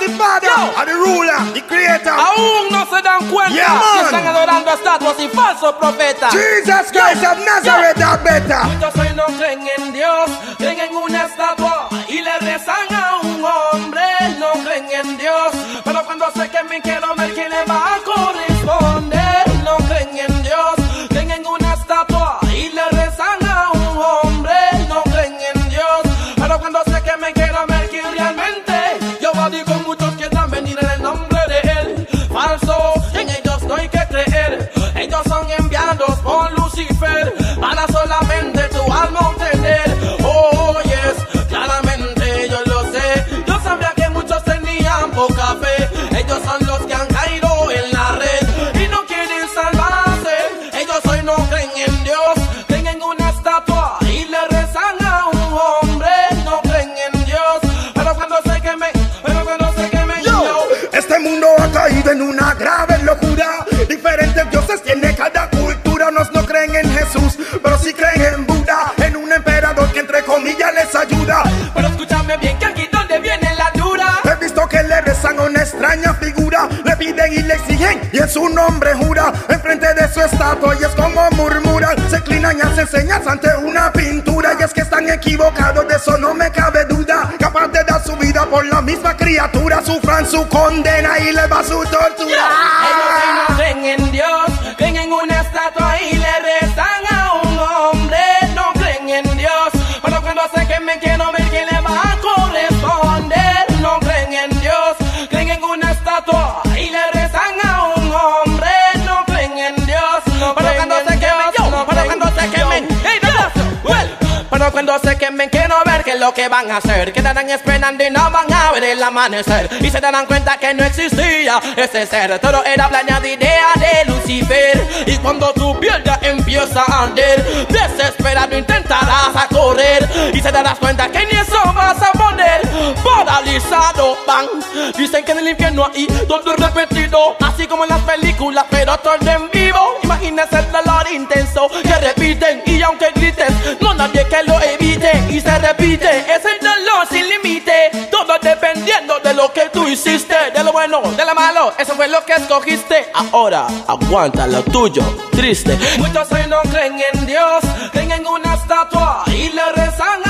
Almighty Father, and the ruler, the creator. Aún no se dan cuenta que están adorando a estatuas y falsos profetas. Jesus Christ of Nazareth es better. Muchos hoy no creen en Dios, creen en una estatua y le rezan a un hombre. No creen en Dios, pero cuando se quemen quiero ver quién le va a corresponder. No creen en Dios, creen en una estatua y le rezan a un hombre. No creen en Dios, pero cuando se quemen quiero ver quién realmente. Yo voy con muchos que dan venir en el nombre de él. Falso, en ellos no hay que creer. Ellos son enviados por Lucifer para solamente tu alma obtener. Oh yes, claramente yo lo sé. Yo sabía que muchos tenían poca fe. Ellos son los que han caído en la red y no quieren salvarse. Ellos hoy no creen en Dios, creen en una estatua y le rezan a un hombre. No creen en Dios, pero cuando se quemen yo. Este mundo ha caído en una grave locura. Diferentes dioses tiene cada cultura. Unos no creen en Jesús, pero sí creen en Buda, en un emperador que entre comillas les ayuda. Pero escúchame bien que aquí donde viene la dura. He visto que le rezan a una extraña figura, le piden y le exigen y en su nombre jura. Enfrente de su estatua y es como murmuran, se inclinan y hacen señas ante una pintura. Y es que están equivocados, de eso no me cabe duda. Capaz de dar su vida por la misma criatura, sufran su condena y les va su tortura. Ellos no creen en Dios, creen en una estatua y le rezan a un hombre. No creen en Dios, pero cuando se quemen quiero ver quién le va a corresponder. No creen en Dios, creen en una estatua y le rezan a un hombre. No creen en Dios, pero cuando se quemen yo, pero cuando se quemen pero cuando se quemen quiero ver qué es lo que van a hacer. Quedarán esperando y no van a ver el amanecer. Y se darán cuenta que no existía ese ser. Todo era planeado idea de Lucifer. Y cuando tu pierna empieza a arder, desesperado intentarás a correr. Y se darás cuenta que ni eso vas a poner. Paralizado van. Dicen que en el infierno hay todo repetido, así como en las películas, pero todo en vivo. Imagínense el dolor intenso que repiten. Y aunque grites, no nadie que lo evite y se repite, es el dolor sin límite. Todo dependiendo de lo que tú hiciste, de lo bueno, de lo malo, eso fue lo que escogiste. Ahora aguanta lo tuyo, triste. Muchos hoy no creen en Dios, creen en una estatua y le rezan a